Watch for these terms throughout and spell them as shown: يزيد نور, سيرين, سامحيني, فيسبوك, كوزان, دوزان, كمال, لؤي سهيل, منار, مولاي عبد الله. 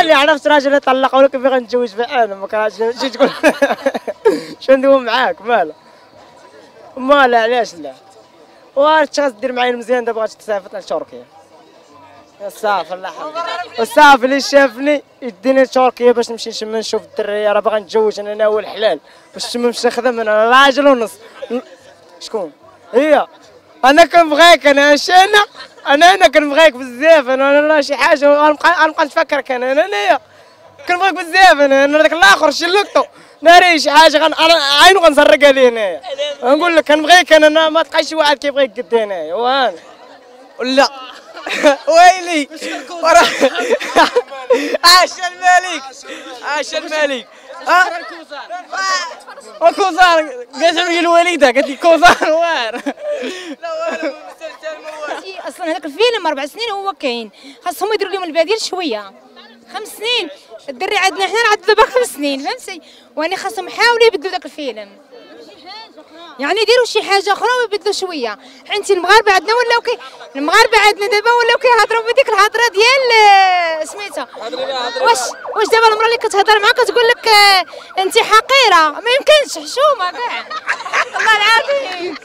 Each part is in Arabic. اللي عرفت راجل يطلق ولكن بغى نتزوج فيه انا ما كرهتش. شنو تقول؟ شنو ندوي معاك؟ مالا مالا علاش لا؟ وارتش غتدير معايا مزيان دابا غتسافر لتركيا. صافي الله يحفظك وصافي اللي شافني يديني لتركيا باش نمشي نشم نشوف الدريه راه باغا نتزوج انا هو الحلال باش تما نمشي نخدم انا راجل ونص. شكون؟ هي انا كنبغيك انا شانا انا كنبغيك بزاف انا شي حاجه غنبقى نفكرك انا كنبغيك بزاف انا داك الاخر شي لقطو ناري شي حاجه عينو غنزرقها ليه هنايا نقول لك كنبغيك انا ما تلقاش شي واحد كيبغيك قد هنايا وانا ولا ويلي عاش الملك عاش الملك. وكوزان قالت لي الوالده قالت لي كوزان وار لا والو مستحيل اصلا هذاك الفيلم 4 سنين هو كاين خاصهم يديروا لهم البديل شويه 5 سنين الدري عندنا حنا عاد دابا 5 سنين فهمتي واني خاصهم يحاولوا يبدلوا ذاك الفيلم يعني يديروا شي حاجه اخرى ويبدلوا شويه حيت المغاربه عندنا ولاو المغاربه عندنا دابا ولاو كيهضروا بديك الهضره ديال سميتها واش دابا المراه اللي كتهضر معاك كتقول لك انت حقيره ما يمكنش حشومه كاع والله العظيم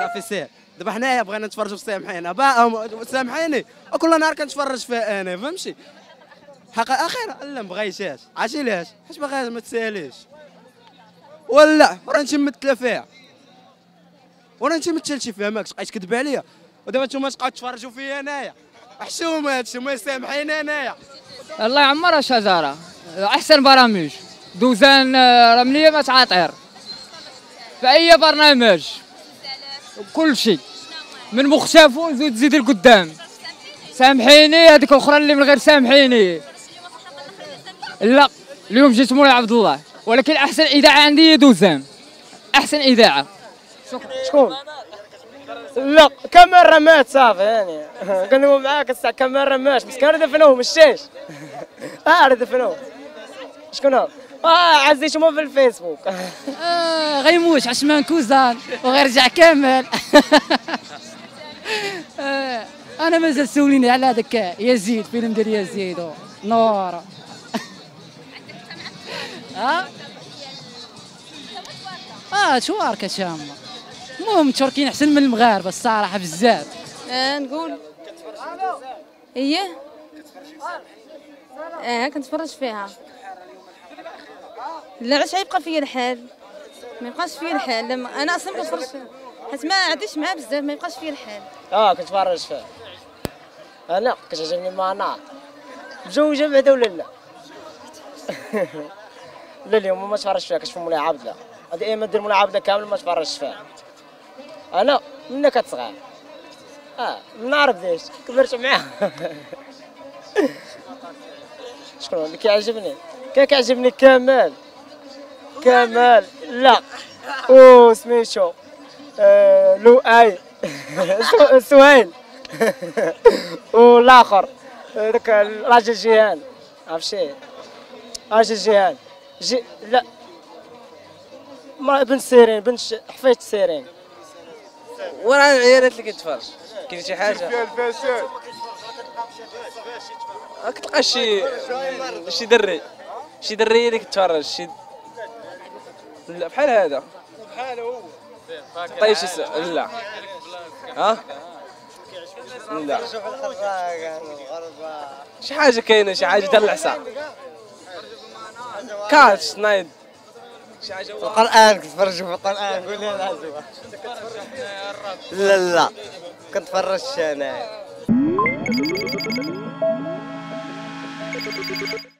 صافي سير دابا حنايا بغينا نتفرجوا في سامحيني سامحيني وكل نهار كنتفرج فيها انا فهمتي حق اخيرا لا ما بغيتهاش عرفتي ليش حيت باغي ما تساليش ولا راه نتمثله فيها وانا انت متشلتي فيها ماكش بقيت كذب عليا ودابا نتوما تبقاو تفرجوا فيا انايا حشومه هادشي ما يسامحيني انايا الله يعمرها شجره احسن برامج دوزان رمليه ما تعاطير في اي برنامج كل شيء من مختفو زيد لقدام سامحيني هذيك الاخرى اللي من غير سامحيني لا اليوم جيت مولاي عبد الله ولكن احسن اذاعه عندي هي دوزان احسن اذاعه. شكون؟ لا كمال راه مات صافي يعني قالوا معاك الساعه كمال راه مات مسكين راه دفنوه مشاش راه دفنوه شكون هو؟ عزيتهم في الفيسبوك غيموت عثمان كوزان وغيرجع كمال انا مازال سوليني على هذاك يزيد فيلم ديال يزيد نور ها تشواركه تما المهم التركيين احسن من المغاربه الصراحه بزاف نقول ايه كنتفرج فيها لا علاش غيبقى فيا الحال ما يبقاش فيا الحال انا اصلا ما كنتفرجش فيها حيت ما عنديش معاه بزاف ما يبقاش فيا الحال كنتفرج فيها انا كتعجبني منار مزوجه بعدا ولا لا لا اليوم ما تفرجش فيها كتشوف مولاي عبد الله هذه ايما دير مولاي عبد الله كامل ما تفرجش فيها انا منا كتصغر منار بديت كبرت معاه شكون اللي كيعجبني كيعجبني كمال لا او سميتو لؤي سهيل والاخر داك راجل جيهان عرفتي راجل جيهان لا بنت سيرين بنت حفيدة سيرين وراه العيالات اللي كيتفرج كاين شي حاجه كتلقى شي دري اللي كيتفرج شي لا بحال هذا بحال هو طيب شي لا ها لا شي حاجه كاينه شي حاجه ديال العصا كاش نايد القرآن كنتفرج في القرآن قول لي العزيز لا لا كنتفرجش أنا